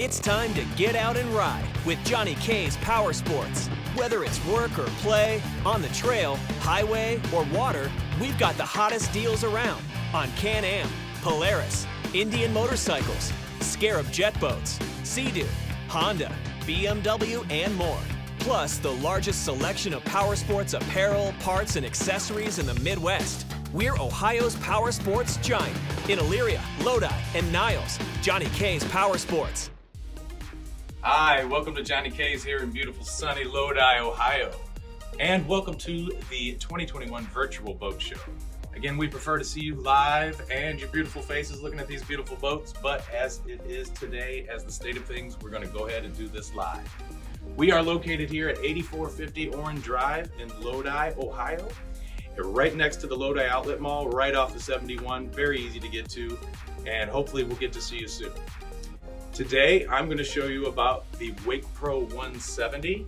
It's time to get out and ride with Johnny K's Power Sports. Whether it's work or play, on the trail, highway, or water, we've got the hottest deals around on Can-Am, Polaris, Indian Motorcycles, Scarab jet boats, Sea-Doo, Honda, BMW, and more. Plus, the largest selection of power sports apparel, parts, and accessories in the Midwest. We're Ohio's power sports giant in Elyria, Lodi, and Niles. Johnny K's Power Sports. Hi, welcome to Johnny K's here in beautiful sunny Lodi, Ohio. And welcome to the 2021 Virtual Boat Show. Again, we prefer to see you live and your beautiful faces looking at these beautiful boats, but as it is today, as the state of things, we're gonna go ahead and do this live. We are located here at 8450 Orin Drive in Lodi, Ohio. We're right next to the Lodi Outlet Mall, right off the 71, very easy to get to, and hopefully we'll get to see you soon. Today, I'm gonna show you about the Wake Pro 170.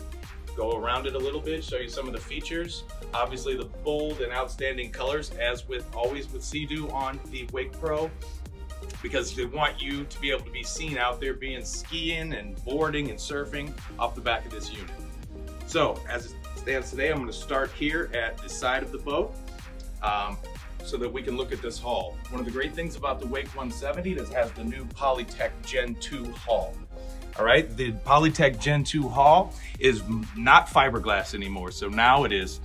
Go around it a little bit, show you some of the features. Obviously the bold and outstanding colors, as with always with Sea-Doo on the Wake Pro, because they want you to be able to be seen out there being skiing and boarding and surfing off the back of this unit. So as it stands today, I'm gonna start here at the side of the boat. So that we can look at this hull. One of the great things about the Wake 170 is it has the new Polytec Gen 2 hull. All right, the Polytec Gen 2 hull is not fiberglass anymore. So now it is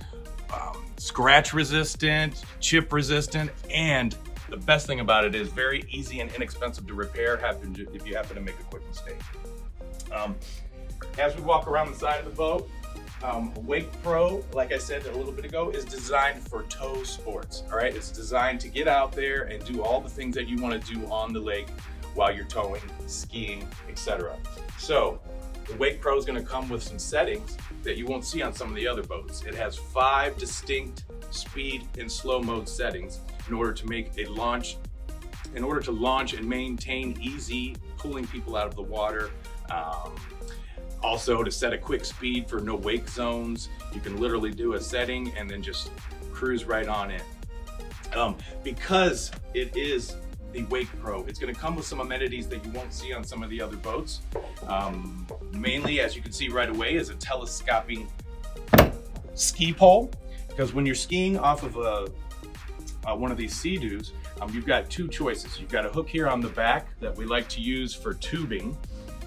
scratch resistant, chip resistant, and the best thing about it is very easy and inexpensive to repair if you happen to make a quick mistake. As we walk around the side of the boat, Wake Pro, like I said a little bit ago, is designed for tow sports, all right? It's designed to get out there and do all the things that you wanna do on the lake while you're towing, skiing, etc. So, the Wake Pro is gonna come with some settings that you won't see on some of the other boats. It has 5 distinct speed and slow mode settings in order to launch and maintain easy, pulling people out of the water. Also, to set a quick speed for no wake zones, you can literally do a setting and then just cruise right on in. Because it is the Wake Pro, it's gonna come with some amenities that you won't see on some of the other boats. Mainly, as you can see right away, is a telescoping ski pole, because when you're skiing off of one of these Sea-Doos, you've got 2 choices. You've got a hook here on the back that we like to use for tubing,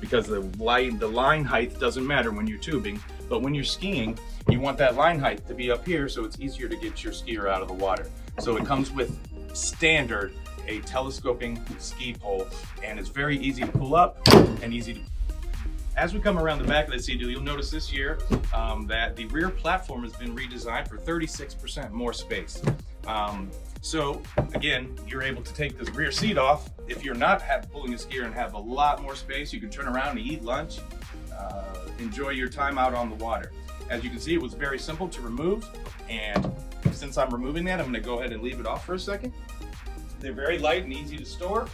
because the line height doesn't matter when you're tubing, but when you're skiing, you want that line height to be up here so it's easier to get your skier out of the water. So it comes with standard a telescoping ski pole, and it's very easy to pull up and easy to... As we come around the back of the Sea-Doo, you'll notice this year that the rear platform has been redesigned for 36% more space. So again, you're able to take this rear seat off. If you're not pulling a skier and have a lot more space, you can turn around and eat lunch, enjoy your time out on the water. As you can see, it was very simple to remove. And since I'm removing that, I'm gonna go ahead and leave it off for a second. They're very light and easy to store.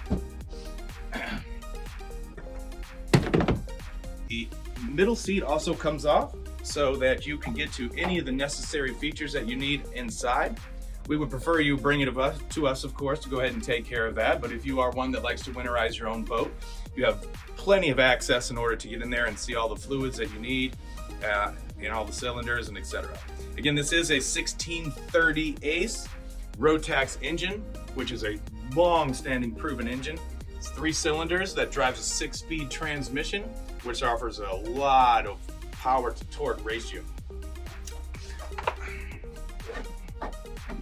The middle seat also comes off so that you can get to any of the necessary features that you need inside. We would prefer you bring it to us, of course, to go ahead and take care of that. But if you are one that likes to winterize your own boat, you have plenty of access in order to get in there and see all the fluids that you need, and all the cylinders and etc. Again, this is a 1630 ACE Rotax engine, which is a long-standing proven engine. It's 3 cylinders that drives a 6-speed transmission, which offers a lot of power to torque ratio.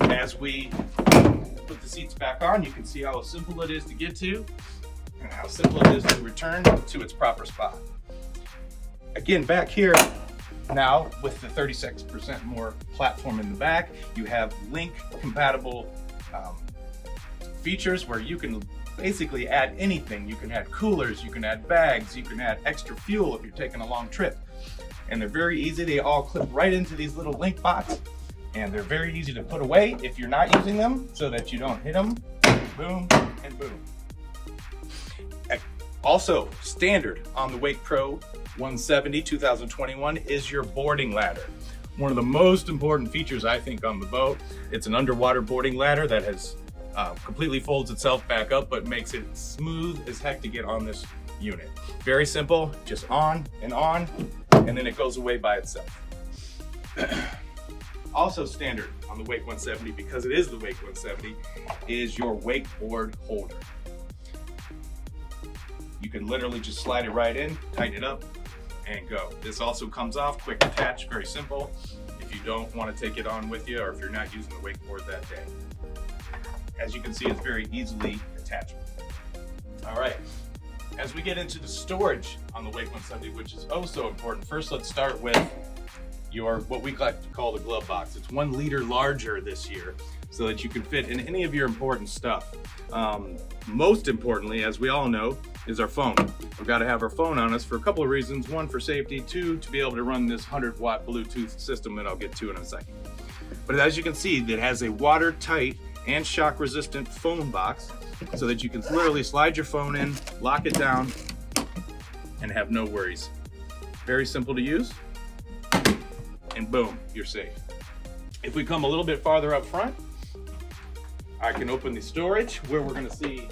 As we put the seats back on, you can see how simple it is to get to and how simple it is to return to its proper spot. Again, back here now with the 36% more platform in the back, you have link compatible features where you can basically add anything. You can add coolers, you can add bags, you can add extra fuel if you're taking a long trip. And they're very easy. They all clip right into these little link bots. And they're very easy to put away if you're not using them, so that you don't hit them. Boom and boom. Also, standard on the Wake Pro 170 2021 is your boarding ladder. One of the most important features, I think, on the boat. It's an underwater boarding ladder that has completely folds itself back up, but makes it smooth as heck to get on this unit. Very simple, just on, and then it goes away by itself. Also standard on the Wake 170, because it is the Wake 170, is your wakeboard holder. You can literally just slide it right in, tighten it up, and go. This also comes off, quick attach, very simple. If you don't want to take it on with you, or if you're not using the wakeboard that day. As you can see, it's very easily attachable. All right, as we get into the storage on the Wake 170, which is oh so important, first let's start with your, what we like to call the glove box. It's 1 liter larger this year so that you can fit in any of your important stuff. Most importantly, as we all know, is our phone. We've got to have our phone on us for a couple of reasons. One, for safety. Two, to be able to run this 100-watt Bluetooth system that I'll get to in a second. But as you can see, it has a watertight and shock-resistant phone box so that you can literally slide your phone in, lock it down, and have no worries. Very simple to use, and boom, you're safe. If we come a little bit farther up front, I can open the storage where we're gonna see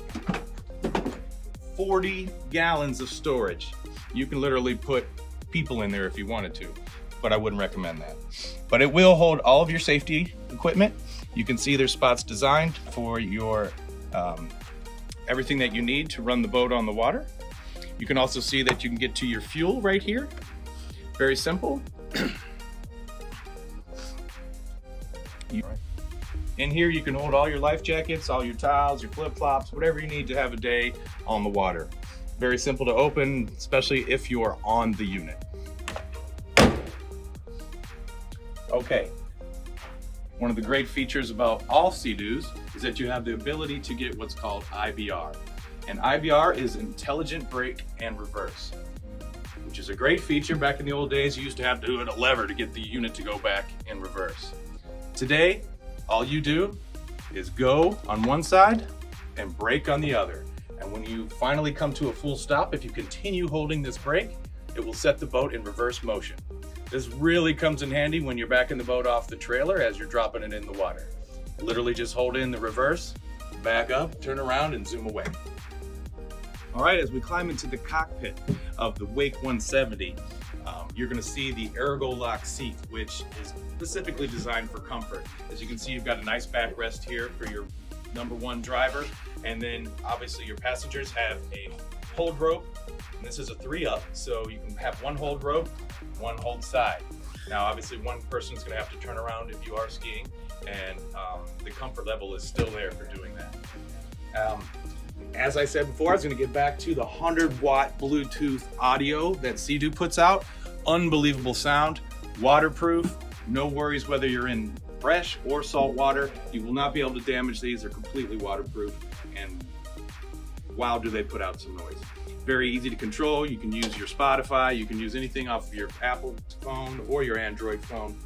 40 gallons of storage. You can literally put people in there if you wanted to, but I wouldn't recommend that. But it will hold all of your safety equipment. You can see there's spots designed for your everything that you need to run the boat on the water. You can also see that you can get to your fuel right here. Very simple. In here you can hold all your life jackets, all your towels, your flip-flops, whatever you need to have a day on the water. Very simple to open, especially if you're on the unit. Okay, one of the great features about all Sea-Doos is that you have the ability to get what's called IBR. And IBR is Intelligent Brake and Reverse, which is a great feature. Back in the old days, you used to have to do a lever to get the unit to go back in reverse. Today, all you do is go on one side and brake on the other. And when you finally come to a full stop, if you continue holding this brake, it will set the boat in reverse motion. This really comes in handy when you're backing the boat off the trailer as you're dropping it in the water. Literally just hold in the reverse, back up, turn around, and zoom away. All right, as we climb into the cockpit of the Wake 170, you're gonna see the ErgoLock seat, which is specifically designed for comfort. As you can see, you've got a nice backrest here for your #1 driver. And then obviously your passengers have a hold rope. And this is a 3-up, so you can have one hold rope, one hold side. Now, obviously one person's gonna have to turn around if you are skiing, and the comfort level is still there for doing that. As I said before, I was gonna get back to the 100-watt Bluetooth audio that Sea-Doo puts out. Unbelievable sound, waterproof, no worries whether you're in fresh or salt water. You will not be able to damage these. They're completely waterproof, and wow, do they put out some noise. Very easy to control. You can use your Spotify, you can use anything off of your Apple phone or your Android phone.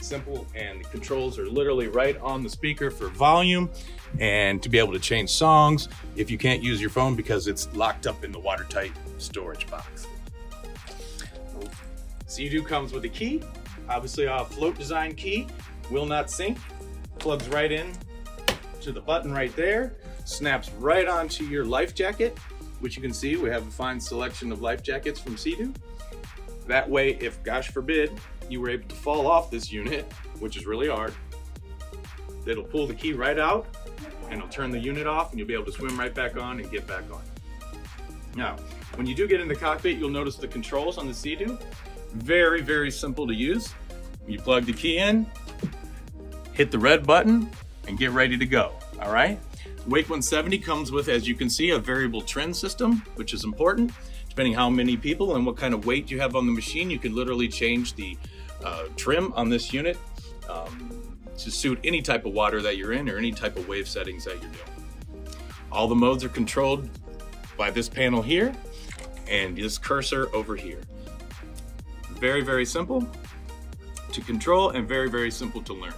Simple, and the controls are literally right on the speaker for volume and to be able to change songs if you can't use your phone because it's locked up in the watertight storage box. Sea-Doo comes with a key, obviously a float design key, will not sink, plugs right in to the button right there, snaps right onto your life jacket, which you can see we have a fine selection of life jackets from Sea-Doo. That way, if gosh forbid, you were able to fall off this unit, which is really hard, it'll pull the key right out and it'll turn the unit off and you'll be able to swim right back on and get back on. Now, when you do get in the cockpit, you'll notice the controls on the Sea-Doo. Very, very simple to use. You plug the key in, hit the red button, and get ready to go, all right? Wake 170 comes with, as you can see, a variable trend system, which is important. Depending how many people and what kind of weight you have on the machine, you can literally change the trim on this unit to suit any type of water that you're in or any type of wave settings that you're doing. All the modes are controlled by this panel here and this cursor over here. Very, very simple to control and very, very simple to learn.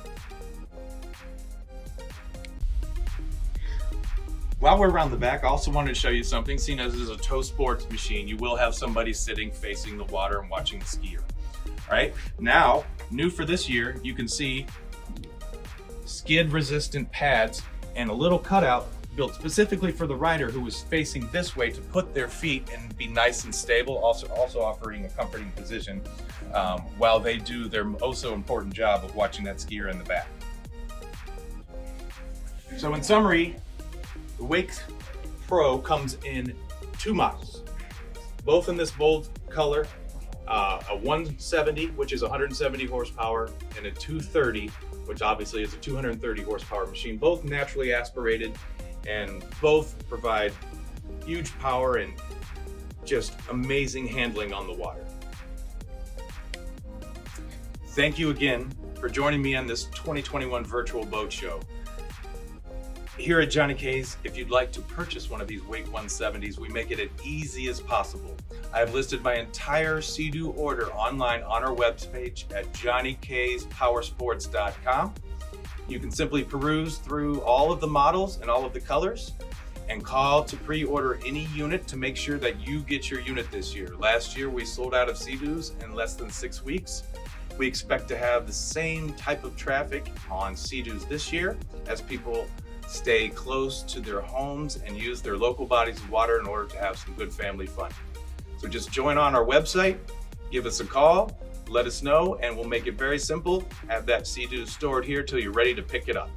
While we're around the back, I also wanted to show you something. Seeing as this is a tow sports machine, you will have somebody sitting facing the water and watching the skier. All right, now, new for this year, you can see skid resistant pads and a little cutout built specifically for the rider who was facing this way to put their feet and be nice and stable, also offering a comforting position while they do their also important job of watching that skier in the back. So in summary, the Wake Pro comes in two models, both in this bold color, a 170, which is 170 horsepower, and a 230, which obviously is a 230 horsepower machine, both naturally aspirated, and both provide huge power and just amazing handling on the water. Thank you again for joining me on this 2021 virtual boat show. Here at Johnny K's, if you'd like to purchase one of these Wake 170s, we make it as easy as possible. I have listed my entire Sea-Doo order online on our webpage at johnnykspowersports.com. You can simply peruse through all of the models and all of the colors and call to pre-order any unit to make sure that you get your unit this year. Last year, we sold out of Sea-Doos in less than 6 weeks. We expect to have the same type of traffic on Sea-Doos this year as people stay close to their homes and use their local bodies of water in order to have some good family fun. So just join on our website, give us a call, let us know, and we'll make it very simple. Have that Sea-Doo stored here till you're ready to pick it up.